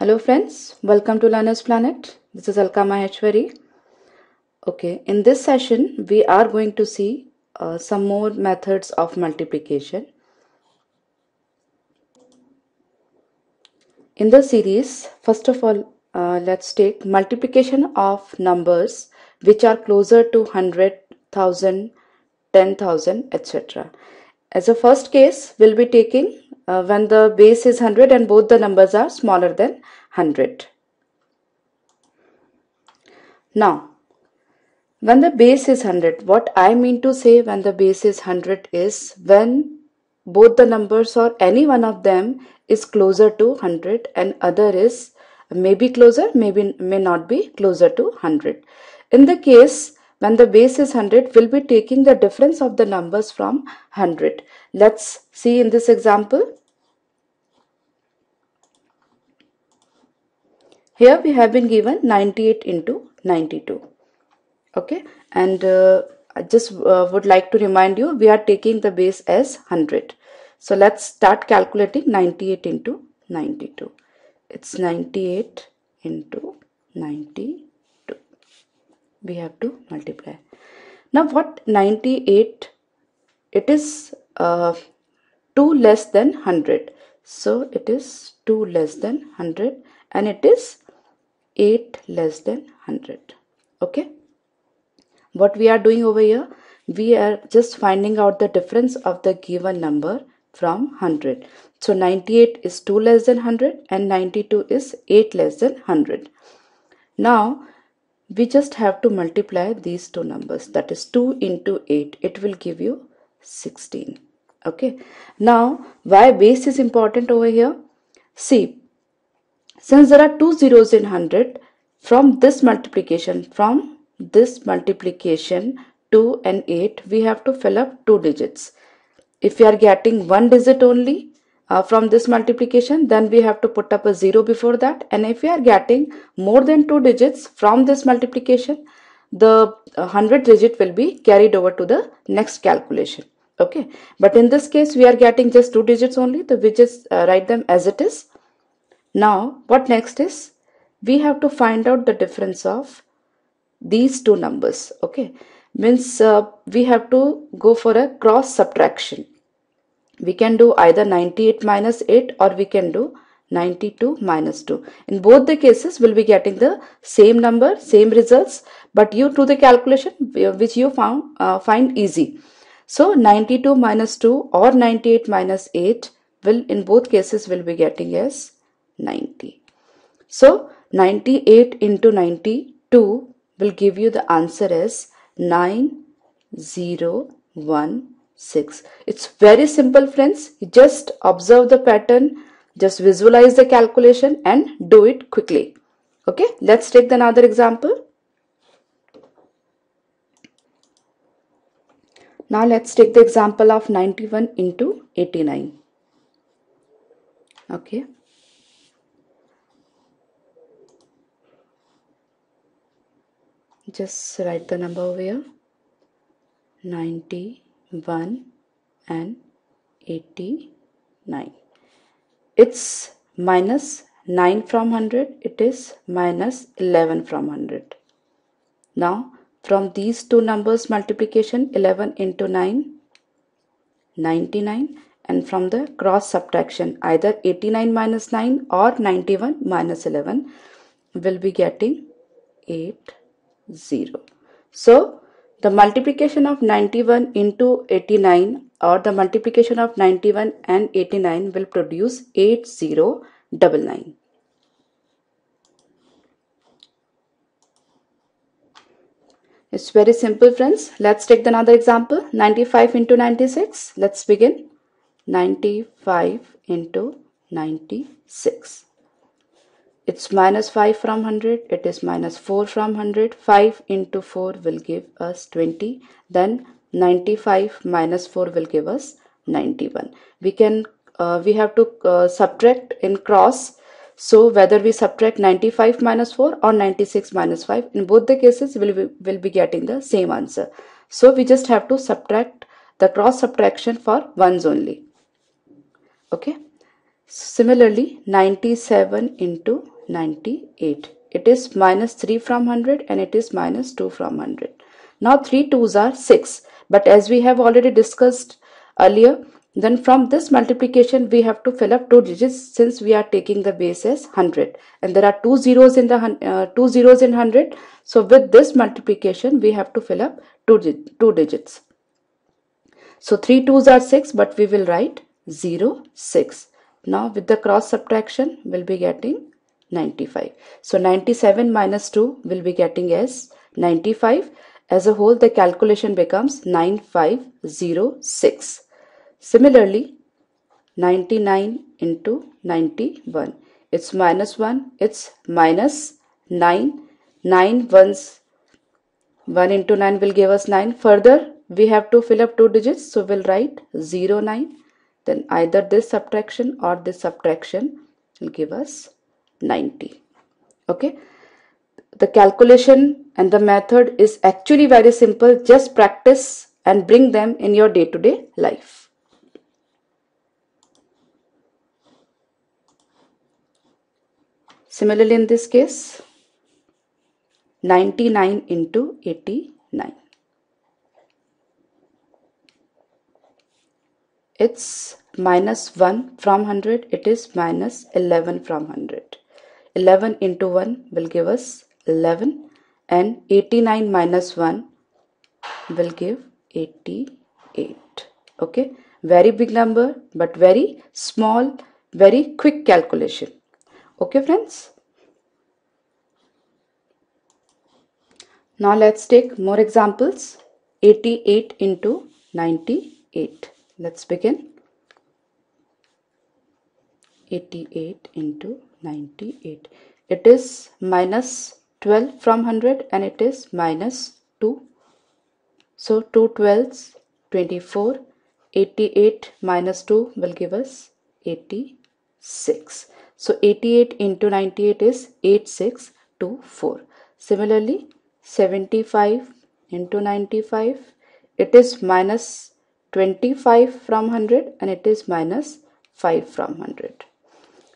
Hello friends, welcome to Learners' Planet. This is Alka Maheshwari. Okay, in this session we are going to see some more methods of multiplication. In the series, first of all, let's take multiplication of numbers which are closer to 100,000, 10,000, etc. As a first case, we'll be taking when the base is 100 and both the numbers are smaller than 100. Now, when the base is 100, what I mean to say when the base is 100 is when both the numbers or any one of them is closer to 100 and other is maybe closer, maybe may not be closer to 100. In the case when the base is 100, we'll be taking the difference of the numbers from 100. Let's see in this example. Here we have been given 98 into 92. Okay, and I just would like to remind you, we are taking the base as 100. So let's start calculating 98 into 92. It's 98 into 92. We have to multiply. Now what 98, it is 2 less than 100. So it is 2 less than 100 and it is 8 less than 100. Okay. What we are doing over here, we are just finding out the difference of the given number from 100. So 98 is 2 less than 100 and 92 is 8 less than 100. Now we just have to multiply these two numbers, that is 2 into 8. It will give you 16. Okay. Now, why base is important over here? See, since there are two zeros in 100, from this multiplication 2 and 8, we have to fill up two digits. If we are getting one digit only from this multiplication, then we have to put up a 0 before that, and if we are getting more than two digits from this multiplication, the 100 digit will be carried over to the next calculation. Okay, but in this case we are getting just two digits only, so we just write them as it is. Now what next is, we have to find out the difference of these two numbers. Okay, means we have to go for a cross subtraction. We can do either 98 minus 8 or we can do 92 minus 2. In both the cases, we'll be getting the same number, same results, but you do the calculation which you find easy. So 92 minus 2 or 98 minus 8 will, in both cases, will be getting as 90. So 98 into 92 will give you the answer as 9016. It's very simple, friends. You just observe the pattern, just visualize the calculation and do it quickly. Okay, let's take another example. Now let's take the example of 91 into 89. Okay. Just write the number over here. 91 and 89. It's minus 9 from 100. It is minus 11 from 100. Now from these two numbers multiplication, 11 into 9, 99, and from the cross subtraction, either 89 minus 9 or 91 minus 11, will be getting 80. So the multiplication of 91 into 89 or the multiplication of 91 and 89 will produce 8099. It's very simple, friends. Let's take another example. 95 into 96. Let's begin. 95 into 96. It's minus 5 from 100, it is minus 4 from 100, 5 into 4 will give us 20, then 95 minus 4 will give us 91. We have to subtract in cross, so whether we subtract 95 minus 4 or 96 minus 5, in both the cases we'll be getting the same answer. So we just have to subtract the cross subtraction for ones only. Okay. Similarly, 97 into 98. It is minus 3 from 100 and it is minus 2 from 100. Now 3 2's are 6. But as we have already discussed earlier, then from this multiplication we have to fill up two digits since we are taking the base as 100. And there are two zeros in 100. So with this multiplication we have to fill up two digits. So 3 2's are 6, but we will write 0, 6. Now with the cross subtraction we will be getting 95. So 97 minus 2 will be getting as 95. As a whole, the calculation becomes 9506. Similarly, 99 into 91. It's minus 1. It's minus 9. 9 ones. 1 into 9 will give us 9. Further, we have to fill up two digits. So we'll write 09. Then either this subtraction or this subtraction will give us 90. Okay. The calculation and the method is actually very simple. Just practice and bring them in your day-to-day life. Similarly, in this case, 99 into 89. It's minus 1 from 100. It is minus 11 from 100. 11 into 1 will give us 11, and 89 minus 1 will give 88. Okay, very big number but very small, very quick calculation. Okay friends, now let's take more examples. 88 into 98. Let's begin. 88 into 98. It is minus 12 from 100 and it is minus 2. So 2 twelfths, 24. 88 minus 2 will give us 86. So 88 into 98 is 8624. Similarly, 75 into 95. It is minus 25 from 100 and it is minus 5 from 100.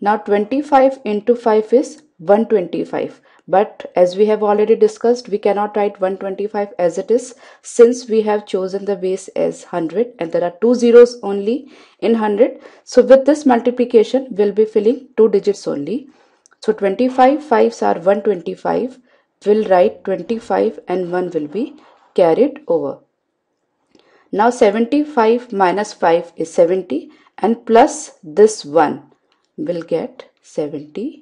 Now 25 into 5 is 125. But as we have already discussed, we cannot write 125 as it is, since we have chosen the base as 100 and there are two zeros only in 100. So with this multiplication, we'll be filling two digits only. So 25 5's are 125. We'll write 25 and 1 will be carried over. Now 75 minus 5 is 70 and plus this 1 will get 70.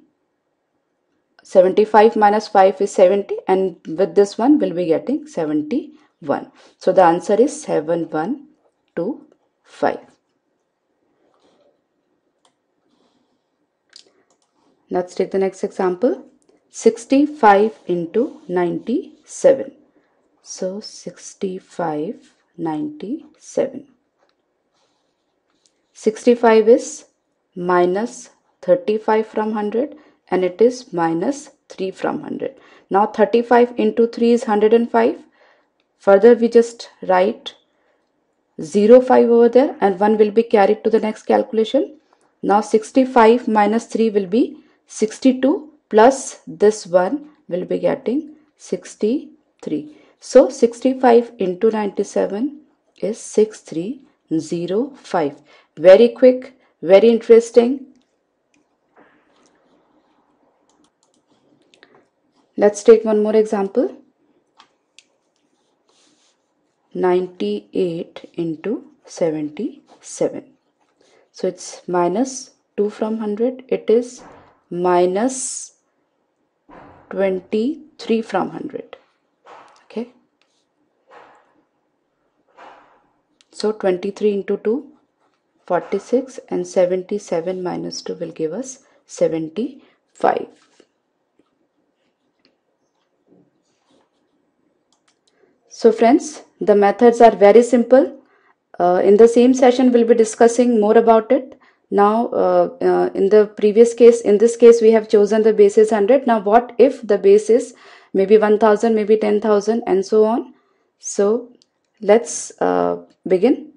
75 minus 5 is 70 and with this one we'll be getting 71. So the answer is 7125. Let's take the next example. 65 into 97. So 65, 97. 65 is minus 35 from 100. And it is minus 3 from 100. Now 35 into 3 is 105. Further, we just write 05 over there and 1 will be carried to the next calculation. Now 65 minus 3 will be 62 plus this 1 will be getting 63. So 65 into 97 is 6305. Very quick, very interesting. Let's take one more example. 98 into 77. So it's minus 2 from 100. It is minus 23 from 100. Okay. So 23 into 2, 46, and 77 minus 2 will give us 75. So friends, the methods are very simple. In the same session, we'll be discussing more about it. Now, in this case, we have chosen the base is 100. Now, what if the base is maybe 1000, maybe 10,000 and so on? So, let's begin.